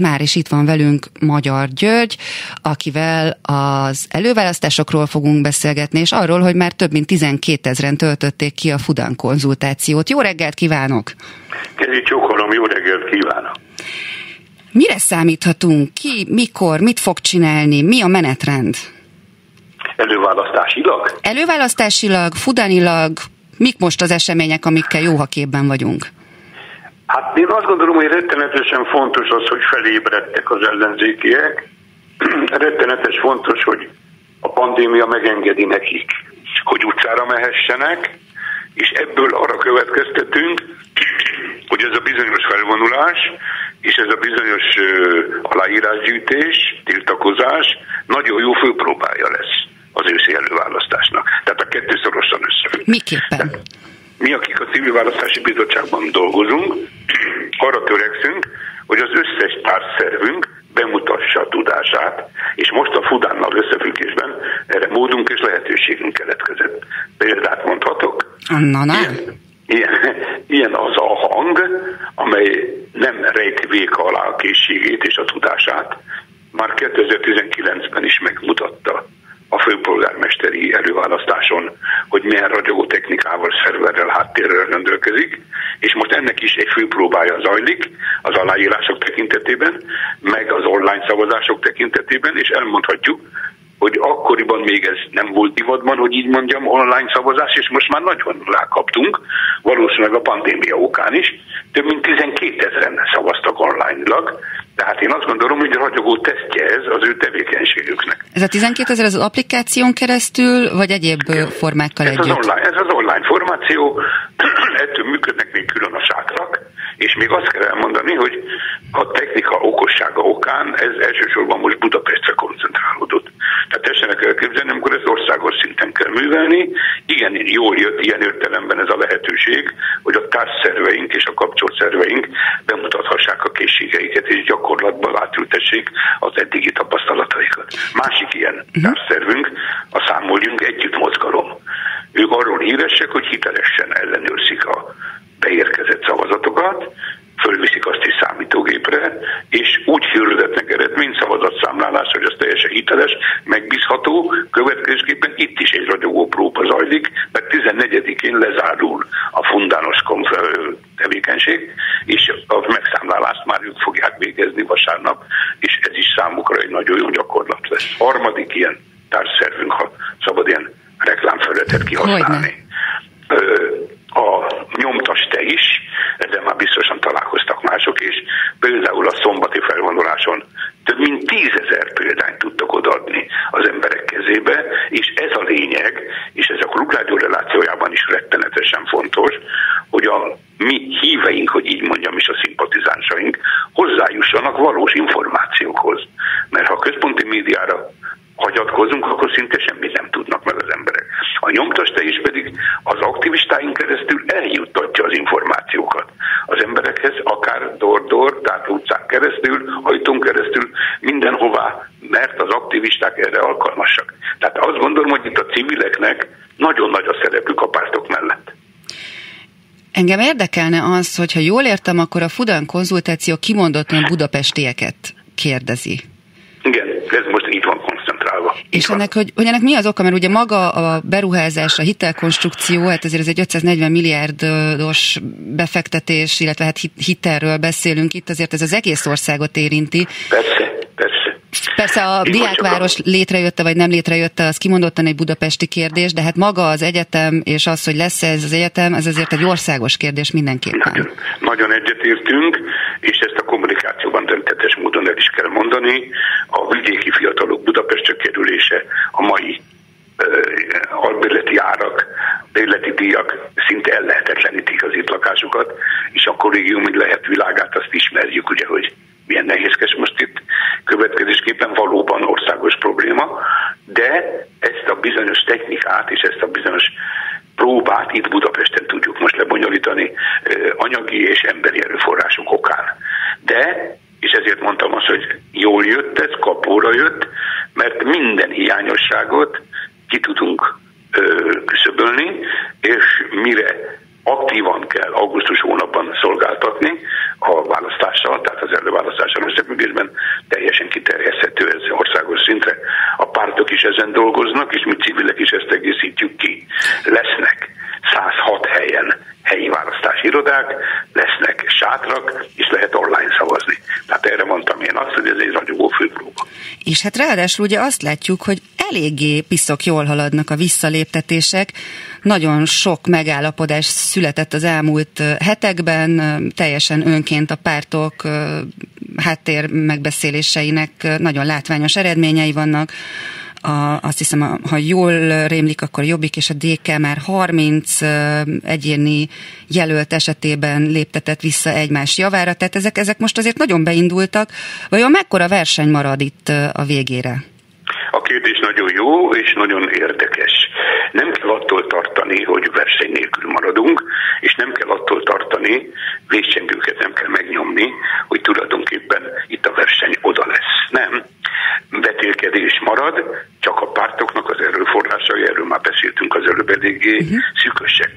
Már is itt van velünk Magyar György, akivel az előválasztásokról fogunk beszélgetni, és arról, hogy már több mint 12 000-en töltötték ki a Fudan konzultációt. Jó reggelt kívánok! Kezi csókolom, jó reggelt kívánok! Mire számíthatunk? Ki, mikor, mit fog csinálni? Mi a menetrend? Előválasztásilag? Előválasztásilag, fudanilag, mik most az események, amikkel jó, ha képben vagyunk? Hát én azt gondolom, hogy rettenetesen fontos az, hogy felébredtek az ellenzékiek. Rettenetes fontos, hogy a pandémia megengedi nekik, hogy utcára mehessenek, és ebből arra következtetünk, hogy ez a bizonyos felvonulás, és ez a bizonyos aláírásgyűjtés, tiltakozás nagyon jó főpróbája lesz az őszi előválasztásnak. Tehát a kettő szorosan összefügg. Miképpen? Mi, akik a Civil Választási Bizottságban dolgozunk, arra törekszünk, hogy az összes társszervünk bemutassa a tudását, és most a Fudánnal összefüggésben erre módunk és lehetőségünk keletkezett. Példát mondhatok? Na. Ilyen az a hang, amely nem rejti véka alá a készségét és a tudását. Már 2019-ben is megmutatta a főpolgármesteri előválasztáson, hogy milyen ragyogó technikával, szerverrel, háttérrel rendelkezik, és most ennek is egy főpróbája zajlik az aláírások tekintetében, meg az online szavazások tekintetében, és elmondhatjuk, hogy akkoriban még ez nem volt divatban, hogy így mondjam, online szavazás, és most már nagyon rákaptunk, valószínűleg a pandémia okán is, több mint 12 000-en szavaztak online-lag, tehát én azt gondolom, hogy ragyogó tesztje ez az ő tevékenységüknek. Ez a 12 000 az applikáción keresztül, vagy egyéb formákkal együtt? Ez az online formáció, ettől működnek még külön a sátrak, és még azt kell elmondani, hogy a technika okossága okán ez elsősorban most Budapestre koncentrálódott. Tehát tessenek elképzelni, amikor ezt országos szinten kell művelni, igen, jól jött ilyen értelemben ez a lehetőség, hogy a társszerveink és a kapcsolatszerveink bemutathassák a készségeiket, és gyakorlatban átültessék az eddigi tapasztalataikat. Másik ilyen társszervünk, a Számoljunk Együtt mozgalom. Ők arról híresek, hogy hitelesen ellenőrzik a beérkezett szavazatokat, fölviszik azt is számítógépre, és úgy hirdetnek eredmény szavazatszámlálás, hogy ez teljesen hiteles, megbízható, következésképpen itt is egy ragyogó próba zajlik, mert 14-én lezárul a fundános tevékenység, és a megszámlálást már ők fogják végezni vasárnap, és ez is számukra egy nagyon jó gyakorlat lesz. Harmadik ilyen társszervünk, ha szabad ilyen reklámfelületet kihasználni. A nyomtaste is, ezzel már biztosan találkoztak mások is, például a szombati felvonuláson több mint 10 000 példányt tudtak odaadni az emberek kezébe, és ez a lényeg, és ez a Klubrádió relációjában is rettenetesen fontos, hogy a mi híveink, hogy így mondjam, és a szimpatizánsaink hozzájussanak valós információkhoz. Mert ha a központi médiára hagyatkozunk, akkor szinte semmit nem tudnak meg az emberek. A nyomtaste is pedig az aktivistáink keresztül eljuttatja az információkat az emberekhez, akár dor-dor, tehát utcán keresztül, ajtón keresztül, mindenhová, mert az aktivisták erre alkalmasak. Tehát azt gondolom, hogy itt a civileknek nagyon nagy a szerepük a pártok mellett. Engem érdekelne az, hogyha jól értem, akkor a Fudan konzultáció kimondottan budapestieket kérdezi. Igen, ez most így van. És ennek mi az oka? Mert ugye maga a beruházás, a hitelkonstrukció, hát ezért ez egy 540 milliárdos befektetés, illetve hát hitelről beszélünk itt, azért ez az egész országot érinti. Persze a diákváros létrejötte vagy nem létrejötte, az kimondottan egy budapesti kérdés, de hát maga az egyetem és az, hogy lesz ez az egyetem, ez azért egy országos kérdés mindenképpen. Nagyon egyetértünk, és ezt a kommunikációban döntetes módon el is kell mondani. A vidéki fiatalok Budapestre kerülése, a mai albérleti árak, bérleti díjak szinte ellehetetlenítik az itt lakásokat, és a kollégium, hogy lehet világát, azt ismerjük, ugye, hogy milyen nehézkes most itt, következésképpen valóban országos probléma, de ezt a bizonyos technikát és ezt a bizonyos próbát itt Budapesten tudjuk most lebonyolítani anyagi és emberi erőforrások okán. De, és ezért mondtam azt, hogy jól jött ez, kapóra jött, mert minden hiányosságot ki tudunk küszöbölni, és mire aktívan kell augusztus hónapban szolgáltatni, a választással, tehát az előválasztással összefüggésben teljesen kiterjeszthető ez országos szintre. A pártok is ezen dolgoznak, és mi civilek is ezt egészítjük ki. Lesznek 106 helyen helyi választási irodák, lesznek sátrak, és lehet online szavazni. Tehát erre mondtam én azt, hogy ez egy ragyogó főpróba. És hát ráadásul ugye azt látjuk, hogy eléggé piszok jól haladnak a visszaléptetések. Nagyon sok megállapodás született az elmúlt hetekben, teljesen önként a pártok háttér megbeszéléseinek nagyon látványos eredményei vannak. Azt hiszem, ha jól rémlik, akkor Jobbik és a DK már 30 egyéni jelölt esetében léptetett vissza egymás javára, tehát ezek most azért nagyon beindultak. Vajon mekkora verseny marad itt a végére? A kérdés nagyon jó és nagyon érdekes. Nem kell attól tartani, hogy verseny nélkül maradunk, és nem kell attól tartani, végcsengőket nem kell megnyomni, hogy tulajdonképpen itt a verseny oda lesz. Nem. Vetélkedés marad, csak a pártoknak az erőforrásai, erről már beszéltünk az előbb, eléggé szűkösek.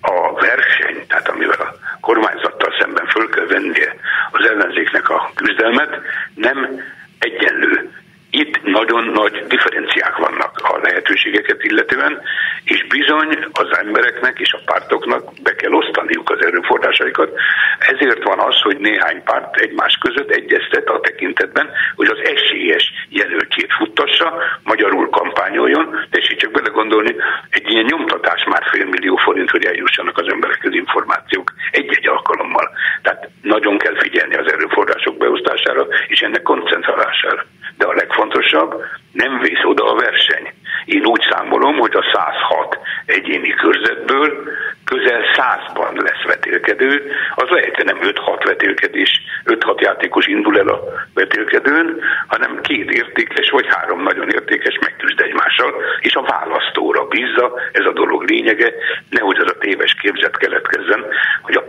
A verseny, tehát amivel a kormányzattal szemben föl kell vennie az ellenzéknek a küzdelmet, nem egyenlő. Itt nagyon nagy differenciák vannak a lehetőségeket illetően, és bizony az embereknek és a pártoknak be kell osztaniuk az erőforrásaikat. Ezért van az, hogy néhány párt egymás között egyeztet a tekintetben, hogy az esélyes jelöltjét futtassa, magyarul kampányoljon, de és csak belegondolni, egy ilyen nyomtatás már $500 000, hogy eljussanak az emberekhez információk egy-egy alkalommal. Tehát nagyon kell figyelni az erőforrások beosztására és ennek koncentrálására. De a legfontosabb, nem vész oda a verseny. Én úgy számolom, hogy a 106 egyéni körzetből közel 100-ban lesz vetélkedő, az lehet, hogy nem 5-6 vetélkedés, 5-6 játékos indul el a vetélkedőn, hanem 2 értékes vagy 3 nagyon értékes megküzd egymással, és a választóra bízza, ez a dolog lényege, nehogy az a téves képzet keletkezzen, hogy a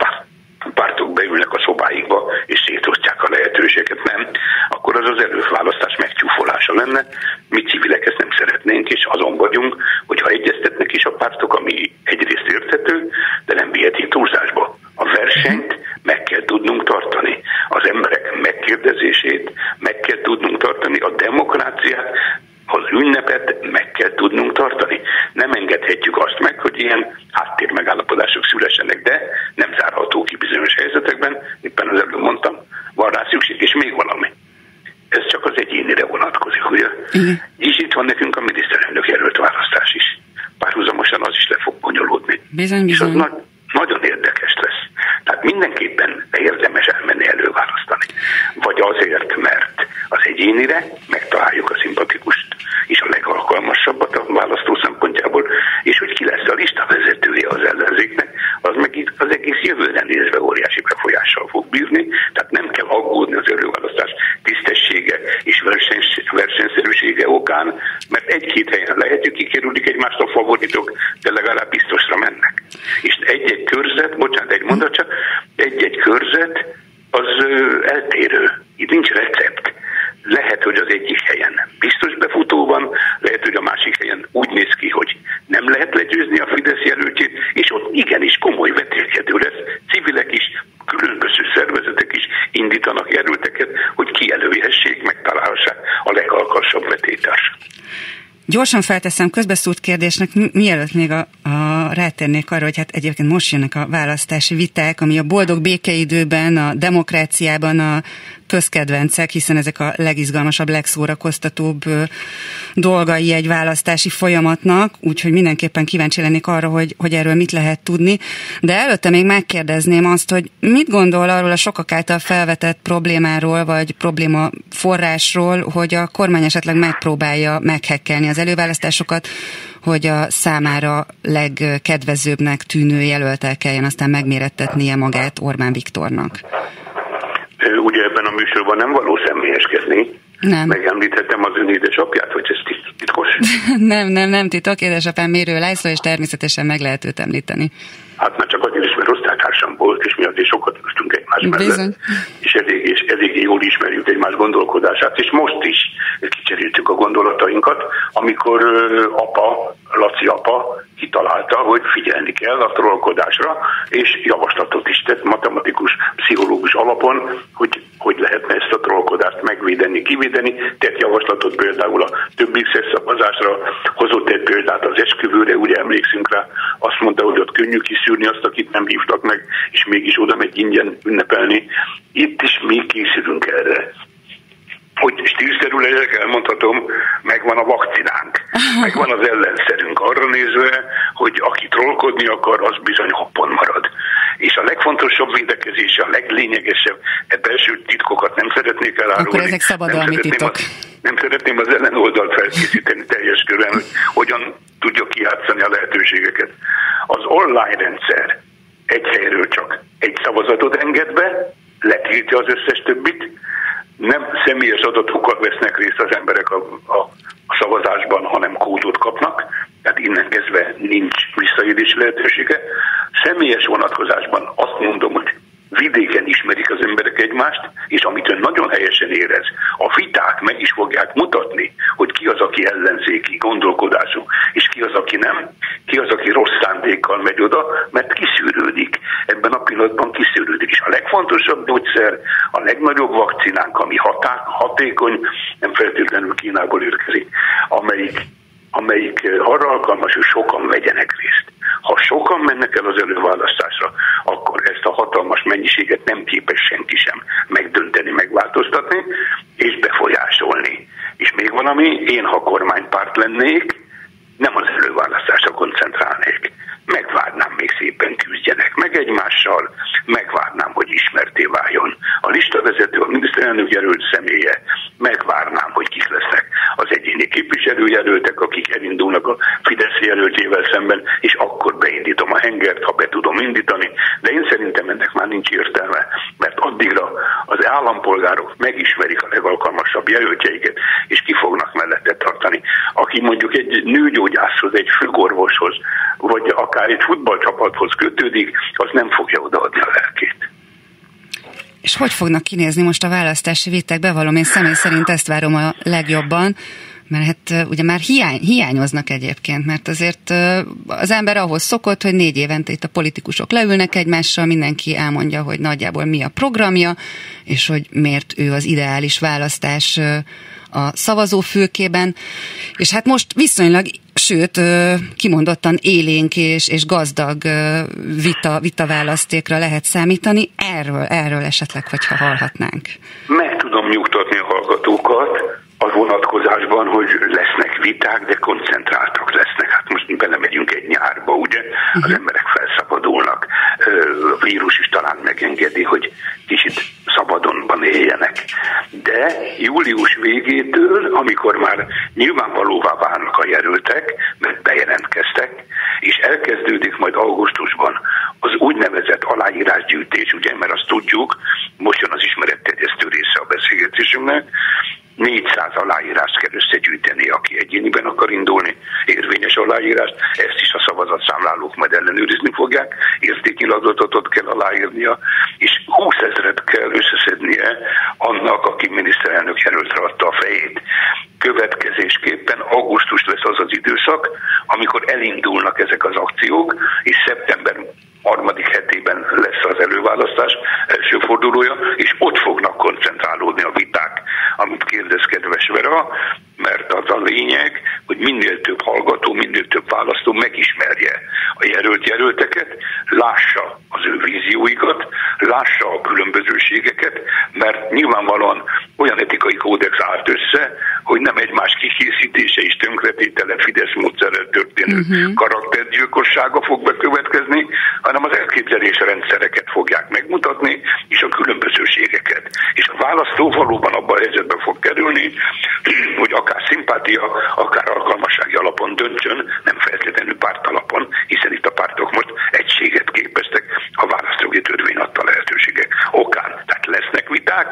pártok beülnek a szobáikba, és szétosztják a lehetőséget, nem, akkor az az előválasztás megcsúfolása lenne. Mi civilek ezt nem szeretnénk, és azon vagyunk, hogyha egyeztetnek is a pártok, ami egyrészt érthető, de nem viheti túlzásba. A versenyt meg kell tudnunk tartani. Az emberek megkérdezését meg kell tudnunk tartani, a demokráciát, az ünnepet meg kell tudnunk tartani. Nem engedhetjük azt meg, hogy ilyen háttérmegállapodások szülessenek, de nem zárható ki bizonyos helyzetekben, éppen az előbb mondtam, van rá szükség, és még valami. Ez csak az egyénire vonatkozik, ugye? És itt van nekünk a miniszterelnök jelölt választás is. Párhuzamosan az is le fog bonyolódni. És az nagyon érdekes lesz. Tehát mindenképpen érdemes elmenni előválasztani. Vagy azért, mert az egyénire megtaláljuk a szimpatikust és a legalkalmasabbat a választó szempontjából, és hogy ki lesz a listavezetője az ellenzéknek, az meg az egész jövőre nézve óriási befolyással fog bírni, tehát nem kell aggódni az előválasztás tisztessége és versenyszerűsége okán, mert egy-két helyen lehet, hogy kikerülik egymást a favoritok, de legalább biztosra mennek. És egy-egy körzet, bocsánat, egy mondat csak, egy-egy körzet az eltérő. Itt nincs recept. Lehet, hogy az egyik helyen biztos befutó van, lehet, hogy a másik helyen úgy néz ki, hogy nem lehet legyőzni a Fidesz jelöltjét, és ott igenis komoly vetélkedő lesz. Civilek is, különböző szervezetek is indítanak jelölteket, hogy kijelölhessék, megtalálhassák a legalkalmasabb vetélytársat. Gyorsan felteszem közbeszúrt kérdésnek, mielőtt még rátérnék arra, hogy hát egyébként most jönnek a választási viták, ami a boldog békeidőben, a demokráciában a közkedvencek, hiszen ezek a legizgalmasabb, legszórakoztatóbb dolgai egy választási folyamatnak, úgyhogy mindenképpen kíváncsi lennék arra, hogy erről mit lehet tudni. De előtte még megkérdezném azt, hogy mit gondol arról a sokak által felvetett problémáról, vagy probléma forrásról, hogy a kormány esetleg megpróbálja meghekkelni az előválasztásokat, hogy a számára legkedvezőbbnek tűnő jelöltel kelljen aztán megmérettetnie magát Orbán Viktornak. Ugye ebben a műsorban nem való személyeskedni. Nem. Megemlítettem az ön édesapját, hogy ez titkos? Nem titok. Édesapám Mérő László, és természetesen meg lehet őt említeni. Hát már csak azért is, mert osztálytársam volt, és mi azért sokat üstünk egymás mellett. És eléggé jól ismerjük egymás gondolkodását, és most is kicseréltük a gondolatainkat, amikor apa, Laci apa, kitalálta, hogy figyelni kell a trollkodásra, és javaslatot is tett matematikus, pszichológus alapon, hogy lehetne ezt a trollkodást megvédeni, kivédeni. Tett javaslatot például a többixes szavazásra, hozott egy példát az esküvőre, ugye emlékszünk rá, azt mondta, hogy ott könnyű kiszűrni azt, akit nem hívtak meg, és mégis oda megy ingyen ünnepelni. Itt is mi készülünk erre. Hogy stílszerű legyek, elmondhatom, megvan a vakcinánk, megvan az ellenszerünk arra nézve, hogy aki trollkodni akar, az bizony hoppon marad. És a legfontosabb védekezés, a leglényegesebb, belső titkokat nem szeretnék elárulni. Akkor ezek szabadalmi titok. Nem szeretném az ellenoldalt felkészíteni teljes körben, hogy hogyan tudja kijátszani a lehetőségeket. Az online rendszer egy helyről csak egy szavazatot enged be, letiltja az összes többit, nem személyes adatokkal vesznek részt az emberek a szavazásban, hanem kódot kapnak, tehát innen kezdve nincs visszaélési lehetősége. Személyes vonatkozásban azt mondom, hogy vidéken ismerik az emberek egymást, és amit ön nagyon helyesen érez, a viták meg is fogják mutatni, hogy ki az, aki ellenzéki gondolkodású, és ki az, aki nem, ki az, aki rossz szándékkal megy oda, mert kiszűrődik. Ebben a pillanatban kiszűrődik. És a legfontosabb gyógyszer, a legnagyobb vakcinánk, ami hatékony, nem feltétlenül Kínából érkezik, amelyik arra alkalmas, hogy sokan vegyenek részt. Ha sokan mennek el az előválasztásra, akkor ezt a hatalmas mennyiséget nem képes senki sem megdönteni, megváltoztatni és befolyásolni. És még valami, én ha kormánypárt lennék, nem az előválasztásra koncentrálnék. Megvárnám, még szépen küzdjenek meg egymással, megvárnám, hogy ismerté váljon a listavezető, a miniszterelnök jelölt személye, megvárnám, hogy kik lesznek az egyéni képviselőjelöltek, akik elindulnak a Fidesz jelöltjével szemben, és akkor beindítom a hengert, ha be tudom indítani, de én szerintem ennek már nincs értelme, mert addigra az állampolgárok megismerik a legalkalmasabb jelöltjeiket, és ki fognak mellette tartani. Aki mondjuk egy nőgyógyászhoz, egy főorvoshoz, vagy akár egy futballcsapathoz kötődik, az nem fogja odaadni a lelkét. És hogy fognak kinézni most a választási viták? Bevallom, én személy szerint ezt várom a legjobban, mert hát ugye már hiányoznak egyébként, mert azért az ember ahhoz szokott, hogy 4 évente itt a politikusok leülnek egymással, mindenki elmondja, hogy nagyjából mi a programja, és hogy miért ő az ideális választás a szavazófülkében, és hát most viszonylag, sőt, kimondottan élénk és gazdag vitaválasztékra lehet számítani. Erről esetleg, hogyha hallhatnánk. Meg tudom nyugtatni a hallgatókat a vonatkozásban, hogy lesznek viták, de koncentráltak lesznek. Hát most belemegyünk egy nyárba, ugye? Az emberek felszabadulnak. A vírus is talán megengedi, hogy kicsit szabadonban éljenek. De július végétől, amikor már nyilvánvalóvá válnak a jelöltek, mert bejelentkeztek, és elkezdődik majd augusztusban az úgynevezett aláírásgyűjtés, ugye, mert azt tudjuk, most jön az ismeretterjesztő része a beszélgetésünknek, 400 aláírást kell összegyűjteni, aki egyéniben akar indulni, érvényes aláírást, ezt is a szavazatszámlálók majd ellenőrizni fogják, értéknyilatkozatot kell aláírnia, és 20 000-et kell összeszednie annak, aki miniszterelnök jelöltre adta a fejét. Következésképpen augusztus lesz az az időszak, amikor elindulnak ezek az akciók, és szeptember 3. hetében lesz az előválasztás első fordulója, és ott fognak koncentrálódni a viták, amit kérdez kedves Vera, mert az a lényeg, hogy minél több hallgató, minél több választó megismerje a jelölteket, lássa az ő vízióikat, lássa a különbözőségeket, mert nyilvánvalóan olyan etikai kódex állt össze, hogy nem egymás kikészítése és tönkretétele Fidesz módszerrel történő karaktergyilkossága fog bekövetkezni, hanem az elképzelés rendszereket fogják megmutatni, és a különbözőségeket. És a választó valóban abban a helyzetben fog kerülni, hogy akár szimpátia, akár alkalmassági alapon döntsön, nem feltétlenül párt alapon, hiszen itt a pártok most egységet képeztek, a választói törvény adta lehetőségek okán. Tehát lesznek viták,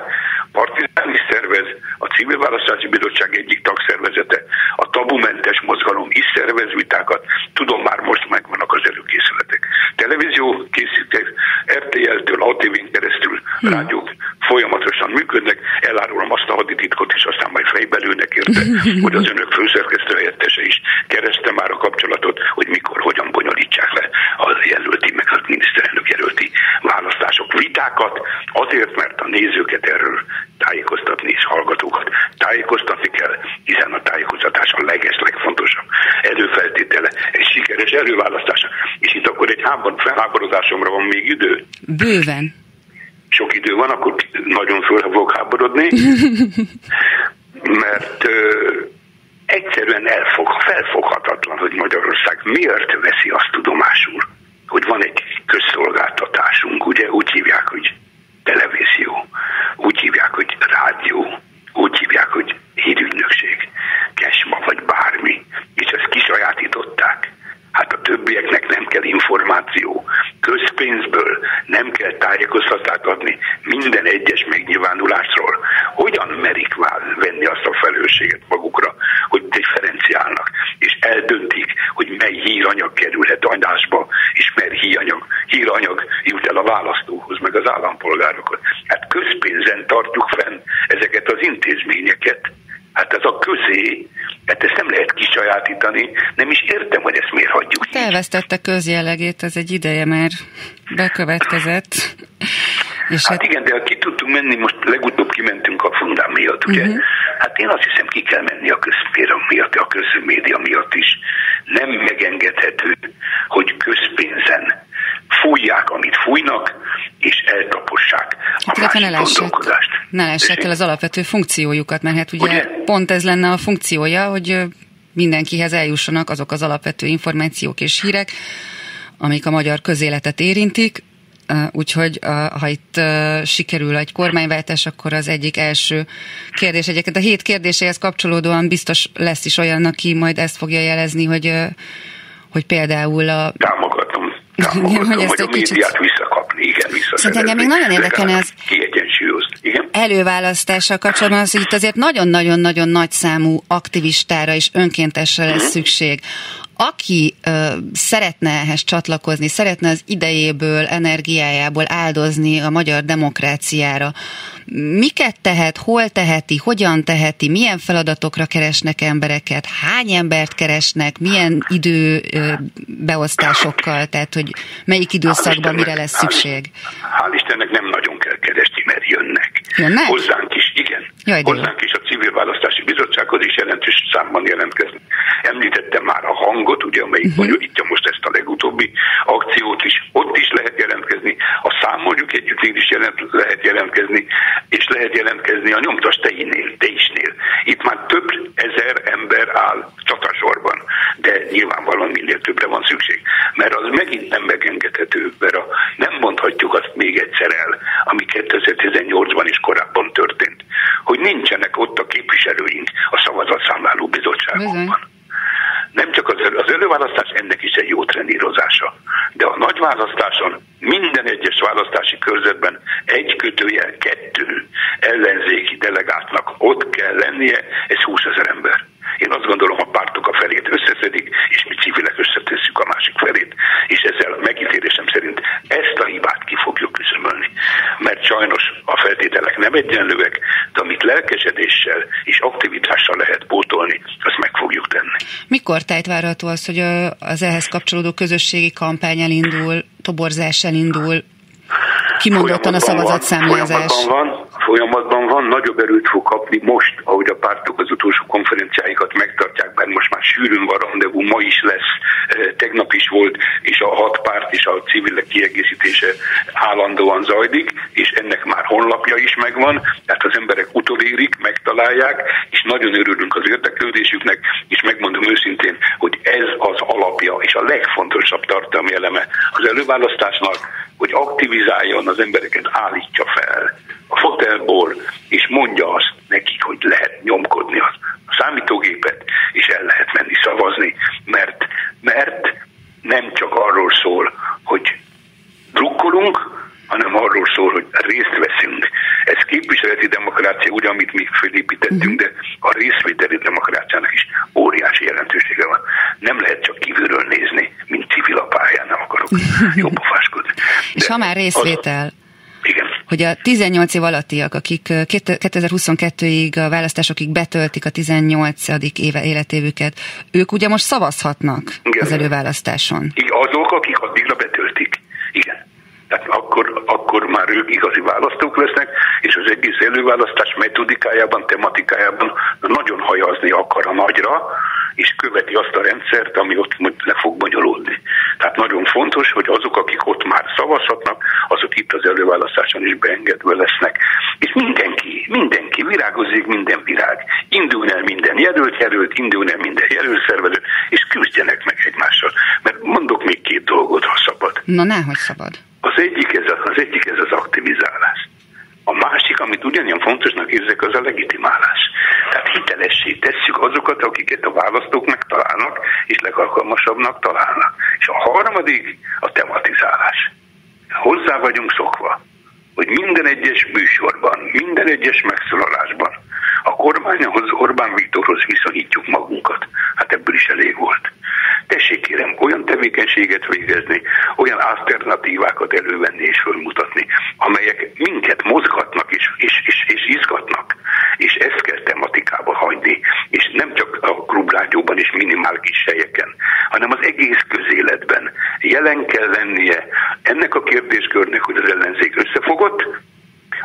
partizán is szervez, a Civil Választási Bizottság egyik tagszervezete, a tabumentes mozgalom is szervez vitákat, tudom, már most megvannak az előkészületek. Televízió készítek, RTL-től, ATV-n keresztül, rádiók folyamatos normálisan működnek, elárulom azt a hadititkot, és aztán majd fejbelőnek érte, hogy az önök főszerkesztő helyettese is kereste már a kapcsolatot, hogy mikor, hogyan bonyolítsák le az jelölti, meg a miniszterelnök jelölti választások vitákat, azért, mert a nézőket erről tájékoztatni és hallgatókat tájékoztatni kell, hiszen a tájékoztatás a legfontosabb előfeltétele egy sikeres előválasztása. És itt akkor egy felháborodásomra van még idő. Bőven. Sok idő van, akkor nagyon föl fogok háborodni, mert egyszerűen felfoghatatlan, hogy Magyarország miért veszi azt tudomásul, hogy van egy közszolgáltatásunk, ugye úgy hívják, hogy televízió, úgy hívják, hogy rádió, úgy hívják, hogy hírügynökség, kesma vagy bármi, és ezt kisajátították. Hát a többieknek nem kell információ, közpénzből nem kell tájékoztatást adni minden egyes megnyilvánulásról. Hogyan merik venni azt a felelősséget magukra, hogy differenciálnak, és eldöntik, hogy mely híranyag kerülhet adásba, és mely híranyag jut el a választóhoz, meg az állampolgárokhoz. Hát közpénzen tartjuk fenn ezeket az intézményeket. Hát ez a közé, hát ezt nem lehet kisajátítani, nem is értem, hogy ezt miért hagyjuk. Hát elvesztette közjellegét, ez egy ideje már bekövetkezett. És hát igen, de ki tudtunk menni, most legutóbb kimentünk a Fundán miatt, ugye? Hát én azt hiszem, ki kell menni a közmédia miatt, a közmédia miatt is. Nem megengedhető, hogy közpénzen fújják, amit fújnak, és eltapossák hát a másik gondolkodást. Ne lássák el az alapvető funkciójukat, mert hát ugye pont ez lenne a funkciója, hogy mindenkihez eljussanak azok az alapvető információk és hírek, amik a magyar közéletet érintik, úgyhogy ha itt sikerül egy kormányváltás, akkor az egyik első kérdés. Egyébként a hét kérdéséhez kapcsolódóan biztos lesz is olyan, aki majd ezt fogja jelezni, hogy például a... Támogatom, hogy a médiát visszakapni, igen, visszaszerezni. Engem még nagyon érdekelne az előválasztással kapcsolatban, az, hogy itt azért nagyon-nagyon-nagyon nagy számú aktivistára és önkéntesre lesz szükség. Aki szeretne ehhez csatlakozni, szeretne az idejéből, energiájából áldozni a magyar demokráciára, miket tehet, hol teheti, hogyan teheti, milyen feladatokra keresnek embereket, hány embert keresnek, milyen időbeosztásokkal, tehát hogy melyik időszakban mire lesz szükség? Hál' Istennek nem nagyon kell keresni, mert jönnek. Jönnek? Hozzánk is, igen. Jaj, hozzánk is, a Civil Választási Bizottsághoz is jelentős számban jelentkeznek. Említettem már a hangot, ugye, amelyik bonyolítja most ezt a legutóbbi akciót is. Ott is lehet jelentkezni, a Számoljuk Együttnél is lehet jelentkezni, és lehet jelentkezni a Nyomtas Te is. Itt már több ezer ember áll csatasorban, de nyilvánvalóan minél többre van szükség. Mert az megint nem megengedhető, mert nem mondhatjuk azt még egyszer el, ami 2018-ban és korábban történt, hogy nincsenek ott a képviselőink a szavazatszámláló bizottságokban. Nem csak az előválasztás, ennek is egy jó trenírozása. De a nagy választáson minden egyes választási körzetben egy kötőjel 2 ellenzéki delegátnak ott kell lennie, ez 20 000 ember. Én azt gondolom, a pártok a felét összeszedik, és mi civilek összetesszük a másik felét. És ezzel a megítélésem szerint ezt a hibát ki fogjuk küszöbölni. Mert sajnos a feltételek nem egyenlőek, de amit lelkesedéssel és aktivitással lehet pótolni, azt meg fogjuk tenni. Mikor várható az, hogy az ehhez kapcsolódó közösségi kampány elindul, toborzás elindul, kimondottan a szavazatszámlázás? Folyamatban van, nagyobb erőt fog kapni most, ahogy a pártok az utolsó konferenciáikat megtartják, mert most már sűrűn van rendezvú, ma is lesz, tegnap is volt, és a 6 párt és a civilek kiegészítése állandóan zajlik, és ennek már honlapja is megvan, tehát az emberek utolérik, megtalálják, és nagyon örülünk az érdeklődésüknek, és megmondom őszintén, hogy ez az alapja, és a legfontosabb tartalmi eleme az előválasztásnak, hogy aktivizáljon az embereket, állítja fel a fotelból, és mondja azt nekik, hogy lehet nyomkodni a számítógépet, és el lehet menni szavazni, mert nem csak arról szól, hogy drukkolunk, hanem arról szól, hogy részt veszünk. Ez képviseleti demokrácia, ugyan, amit mi fölépítettünk, de a részvételi demokráciának is óriási jelentősége van. Nem lehet csak kívülről nézni, mint civil a pályán, nem akarok jobbofáskodni. És ha már részvétel, hogy a 18 év alattiak, akik 2022-ig a választásokig betöltik a 18. életévüket, ők ugye most szavazhatnak az előválasztáson. Azok, akik addigra betöltik. Igen. Tehát akkor már ők igazi választók lesznek, és az egész előválasztás metodikájában, tematikájában nagyon hajazni akar a nagyra, és követi azt a rendszert, ami ott le fog bonyolódni. Tehát nagyon fontos, hogy azok, akik ott már szavazhatnak, azok itt az előválasztáson is beengedve lesznek. És mindenki, virágozzék minden virág. Induljon el minden jelölt, induljon el minden jelöltszervezet, és küzdjenek meg egymással. Mert mondok még két dolgot, ha szabad. Na, nehogy szabad. Az egyik ez az aktivizálás. A másik, amit ugyanilyen fontosnak érzek, az a legitimálás. Tehát hitelessé tesszük azokat, akiket a választók megtalálnak, és legalkalmasabbnak találnak. És a harmadik a tematizálás. Hozzá vagyunk szokva, hogy minden egyes műsorban, minden egyes megszólalásban a kormányhoz, Orbán Viktorhoz viszonyítjuk magunkat. Hát ebből is elég volt. Tessék kérem olyan tevékenységet végezni, olyan alternatívákat elővenni és fölmutatni, amelyek minket mozgatnak és izgatnak. És ezt kell tematikába hagyni. És nem csak a Klubrádióban és minimál kis helyeken, hanem az egész közéletben jelen kell lennie ennek a kérdéskörnek, hogy az ellenzék összefogott,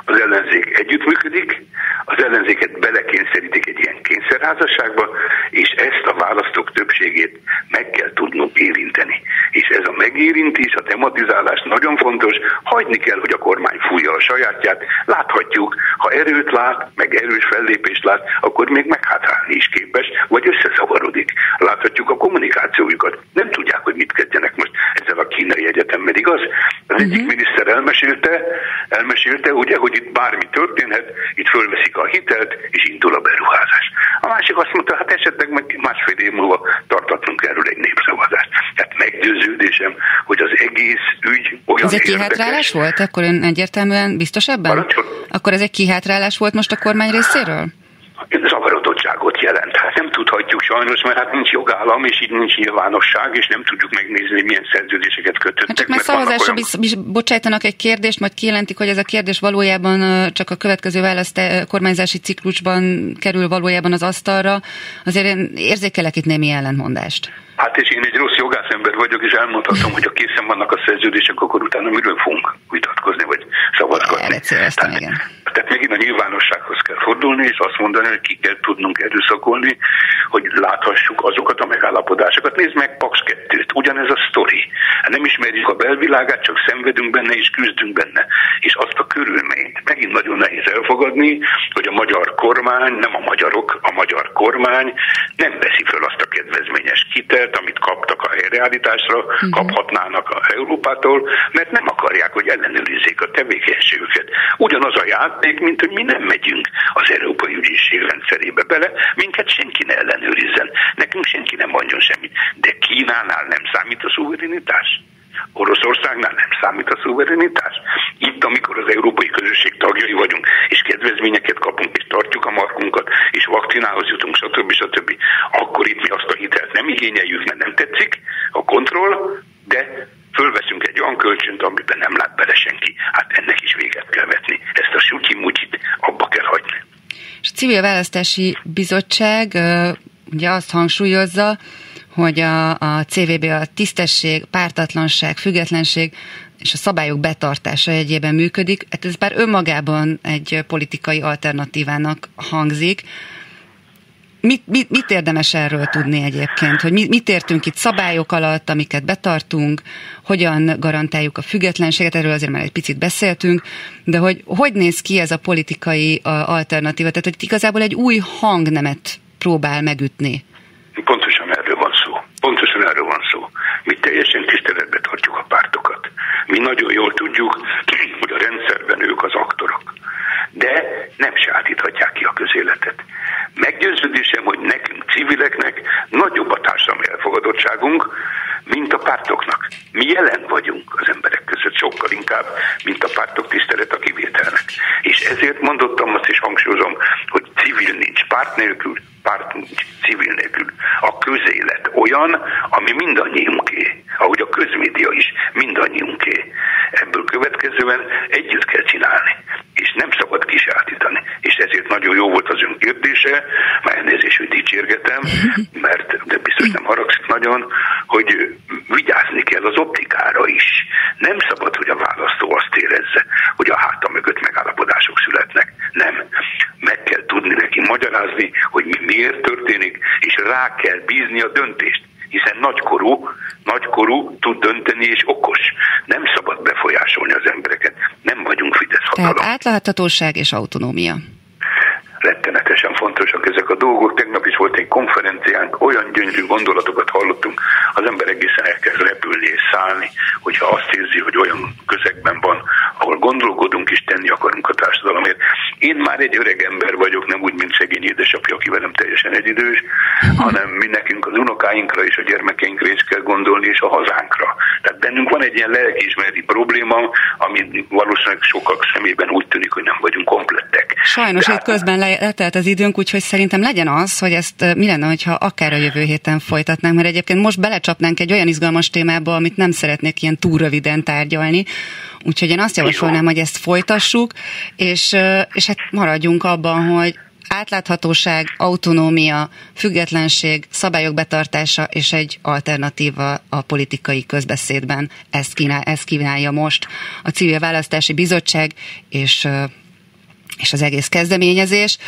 az ellenzék együttműködik, az ellenzéket belekényszerítik egy ilyen kényszerházasságba, és ezt a választók többségét meg kell tudnunk érinteni. És ez a megérintés, a tematizálás nagyon fontos, hagyni kell, hogy a kormány fújja a sajátját, láthatjuk, ha erőt lát, meg erős fellépést lát, akkor még meghátrálni is képes, vagy összeszavarodik. Láthatjuk a kommunikációjukat, nem tudják, hogy mit kezdjenek most ezzel a kínai egyetemmel, igaz? Az egyik miniszter elmesélte, ugye, hogy itt bármi történhet, itt fölveszik a hitelt, és indul a beruházás. A másik azt mondta, hát esetleg majd másfél év múlva tartatnunk erről egy népszavazást. Tehát meggyőződésem, hogy az egész ügy olyan érdekes. Ez egy kihátrálás volt? Akkor ön egyértelműen biztos ebben? Parancson. Akkor ez egy kihátrálás volt most a kormány részéről? Zavarodottságot jelent. Hát nem tudhatjuk sajnos, mert hát nincs jogállam, és így nincs nyilvánosság, és nem tudjuk megnézni, milyen szerződéseket kötöttek. Hát csak már szavazásra bocsájtanak egy kérdést, majd kijelentik, hogy ez a kérdés valójában csak a következő kormányzási ciklusban kerül valójában az asztalra. Azért én érzékelek itt némi ellentmondást. Hát és én egy rossz jogászember vagyok, és elmondhatom, hogy ha készen vannak a szerződések, akkor utána miről fogunk vitatkozni, vagy szavazgatni. Tehát megint a nyilvánossághoz kell fordulni, és azt mondani, hogy ki kell tudnunk erőszakolni, hogy láthassuk azokat a megállapodásokat. Nézd meg Paks 2-t, ugyanez a sztori. Nem ismerjük a belvilágát, csak szenvedünk benne, és küzdünk benne. És azt a körülményt megint nagyon nehéz elfogadni, hogy a magyar kormány, nem a magyarok, a magyar kormány nem veszi föl azt a kedvezményes hitelt, amit kaptak a helyreállításra, kaphatnának a Európától, mert nem akarják, hogy ellenőrizzék a tevékenységüket. Ugyanaz a játék, mint hogy mi nem megyünk az Európai Ügyészség rendszerébe bele, minket senki ne ellenőrizzen, nekünk senki nem mondjon semmit. De Kínánál nem számít a szuverenitás. Oroszországnál nem számít a szuverenitás. Itt, amikor az európai közösség tagjai vagyunk, és kedvezményeket kapunk, és tartjuk a markunkat, és vakcinához jutunk, stb. Akkor itt mi azt a hitelt nem igényeljük, mert nem tetszik a kontroll, de fölveszünk egy olyan kölcsönt, amiben nem lát bele senki. Hát ennek is véget kell vetni. Ezt a sutyi-mutyit abba kell hagyni. És a Civil Választási Bizottság ugye azt hangsúlyozza, hogy a CVB a tisztesség, pártatlanság, függetlenség és a szabályok betartása jegyében működik. Hát ez bár önmagában egy politikai alternatívának hangzik. Mit érdemes erről tudni egyébként? Hogy mit értünk itt szabályok alatt, amiket betartunk, hogyan garantáljuk a függetlenséget, erről azért már egy picit beszéltünk, de hogy néz ki ez a politikai alternatíva? Tehát, hogy igazából egy új hangnemet próbál megütni. Pontosan erről van szó. Mi teljesen tiszteletbe tartjuk a pártokat. Mi nagyon jól tudjuk, hogy a rendszerben ők az aktorok. De nem sátíthatják ki a közéletet. Meggyőződésem, hogy nekünk, civileknek nagyobb a társadalmi elfogadottságunk, mint a pártoknak. Mi jelen vagyunk az emberek között sokkal inkább, mint a pártok tisztelet a kivételnek. És ezért mondottam azt, és hangsúlyozom, hogy civil nincs párt nélkül, párt nincs civil nélkül. A közélet olyan, ami mindannyiunké, ahogy a közmédia is mindannyiunké. Ebből következően együtt kell csinálni. jó volt az ön kérdése, már elnézést, hogy dicsérgetem, mert de biztos nem haragszik nagyon, hogy vigyázni kell az optikára is. Nem szabad, hogy a választó azt érezze, hogy a háta mögött megállapodások születnek. Nem. Meg kell tudni neki magyarázni, hogy mi miért történik, és rá kell bízni a döntést. Hiszen nagykorú tud dönteni és okos. Nem szabad befolyásolni az embereket. Nem vagyunk Fidesz hatalom. Tehát átláthatóság és autonómia. Rettenetesen fontosak ezek a dolgok. Tegnap is volt egy konferenciánk, olyan gyönyörű gondolatokat hallottunk, az ember egészen elkezd repülni és szállni, hogyha azt érzi, hogy olyan közegben van, ahol gondolkodunk és tenni akarunk a társadalomért. Én már egy öreg ember vagyok, nem úgy, mint szegény édesapja, aki velem teljesen egyidős, hanem mi nekünk az unokáinkra és a gyermekeinkre is kell gondolni, és a hazánkra. Tehát bennünk van egy ilyen lelkiismereti probléma, ami valószínűleg sokak szemében úgy tűnik, hogy nem vagyunk komplettek. Sajnos itt közben letelt az időnk, úgyhogy szerintem legyen az, hogy ezt mi lenne, hogyha akár a jövő héten folytatnánk, mert egyébként most belecsapnánk egy olyan izgalmas témába, amit nem szeretnék ilyen túl röviden tárgyalni. Úgyhogy én azt javasolnám, hogy ezt folytassuk, és hát maradjunk abban, hogy átláthatóság, autonómia, függetlenség, szabályok betartása és egy alternatíva a politikai közbeszédben. Ezt kínálja most a Civil Választási Bizottság és az egész kezdeményezés.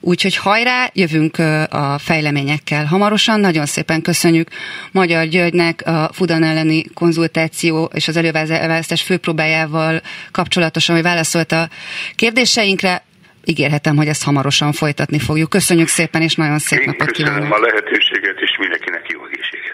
Úgyhogy hajrá, jövünk a fejleményekkel hamarosan. Nagyon szépen köszönjük Magyar Györgynek a Fudan elleni konzultáció és az előválasztás főpróbájával kapcsolatosan, hogy válaszolt a kérdéseinkre. Ígérhetem, hogy ezt hamarosan folytatni fogjuk. Köszönjük szépen, és nagyon szép napot kívánok. Köszönöm a lehetőséget, és mindenkinek jó egészséget.